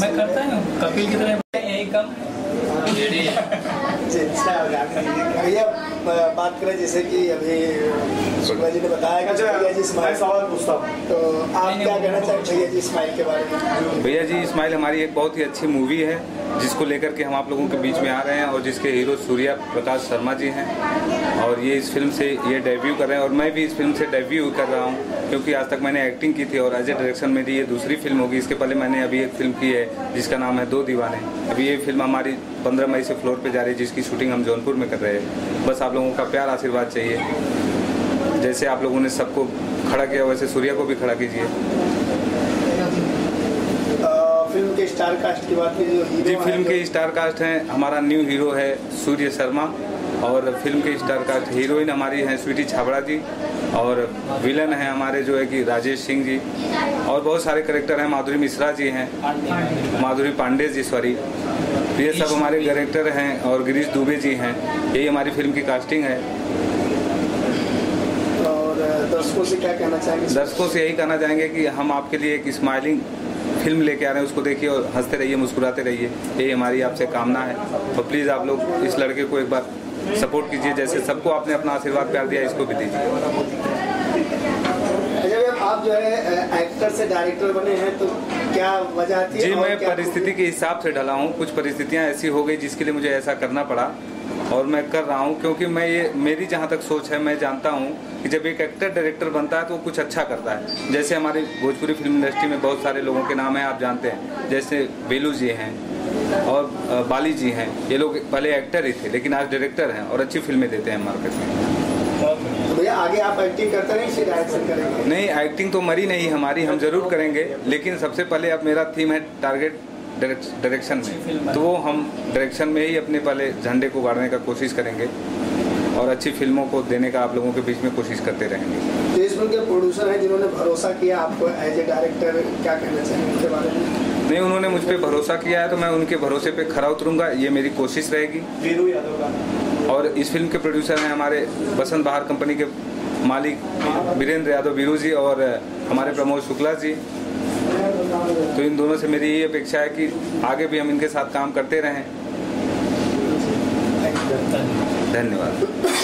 मैं करता हूँ कपिल की तरह यही कम भैया बात करें जैसे कि अभी सुब्रत जी ने बताया कि भैया जी स्माइल सवाल पूछता हूँ तो आप क्या कहना चाहेंगे भैया जी स्माइल के बारे में। भैया जी स्माइल हमारी एक बहुत ही अच्छी मूवी है जिसको लेकर के हम आप लोगों के बीच में आ रहे हैं और जिसके हीरो सूर्या प्रकाश शर्मा जी हैं और ये इस फिल्म से ये डेब्यू कर रहे हैं और मैं भी इस फिल्म से डेब्यू कर रहा हूँ क्योंकि आज तक मैंने एक्टिंग की थी और एज ए डायरेक्शन मेरी ये दूसरी फिल्म होगी। इसके पहले मैंने अभी एक फिल्म की है जिसका नाम है दो दीवाने। अभी ये फिल्म हमारी 15 मई से फ्लोर पे जा रही है जिसकी शूटिंग हम जौनपुर में कर रहे हैं। बस आप लोगों का प्यार आशीर्वाद चाहिए। जैसे आप लोगों ने सबको खड़ा किया वैसे सूर्या को भी खड़ा कीजिए। फिल्म के स्टार कास्ट की बात कीजिए। जी फिल्म के स्टार कास्ट हैं, हमारा न्यू हीरो है सूर्य शर्मा और फिल्म के स्टार कास्ट हीरोइन हमारी हैं स्वीटी छावड़ा जी और विलन हैं हमारे जो है कि राजेश सिंह जी और बहुत सारे करेक्टर हैं। माधुरी मिश्रा जी हैं, माधुरी पांडे जी सॉरी, ये सब हमारे करेक्टर हैं और गिरीश दुबे जी हैं। यही हमारी फिल्म की कास्टिंग है। और दर्शकों से क्या कहना चाहेंगे? दर्शकों से यही कहना चाहेंगे कि हम आपके लिए एक स्माइलिंग फिल्म लेके आ रहे हैं, उसको देखिए और हंसते रहिए, मुस्कुराते रहिए, यही हमारी आपसे कामना है। और प्लीज़ आप लोग इस लड़के को एक बार सपोर्ट कीजिए। जैसे सबको आपने अपना आशीर्वाद प्यार दिया, इसको भी दीजिए। आप जो है एक्टर से डायरेक्टर बने हैं तो क्या वजह थी? जी मैं परिस्थिति के हिसाब से ढला हूँ। कुछ परिस्थितियाँ ऐसी हो गई जिसके लिए मुझे ऐसा करना पड़ा और मैं कर रहा हूँ क्योंकि मैं ये मेरी जहाँ तक सोच है, मैं जानता हूँ कि जब एक एक्टर डायरेक्टर बनता है तो वो कुछ अच्छा करता है। जैसे हमारी भोजपुरी फिल्म इंडस्ट्री में बहुत सारे लोगों के नाम हैं, आप जानते हैं, जैसे बेलू जी हैं और बाली जी हैं। ये लोग पहले एक्टर ही थे लेकिन आज डायरेक्टर हैं और अच्छी फिल्में देते हैं मार्केट में। भैया आगे आप एक्टिंग करते नहीं, डायरेक्शन करेंगे? नहीं, एक्टिंग तो मरी नहीं हमारी, हम जरूर करेंगे लेकिन सबसे पहले अब मेरा थीम है टारगेट डायरेक्शन में, तो वो हम डायरेक्शन में ही अपने पहले झंडे को गाड़ने का कोशिश करेंगे और अच्छी फिल्मों को देने का आप लोगों के बीच में कोशिश करते रहेंगे। देश भर के प्रोड्यूसर हैं जिन्होंने भरोसा किया आपको एज ए डायरेक्टर, क्या कहना चाहिए उनके बारे में? नहीं, उन्होंने मुझ पर भरोसा किया है तो मैं उनके भरोसे पे खरा उतरूंगा, ये मेरी कोशिश रहेगी। वीरू यादव का और इस फिल्म के प्रोड्यूसर हैं हमारे बसंत बहार कंपनी के मालिक बीरेंद्र यादव वीरू जी और हमारे प्रमोद शुक्ला जी। तो इन दोनों से मेरी ये अपेक्षा है कि आगे भी हम इनके साथ काम करते रहें। धन्यवाद।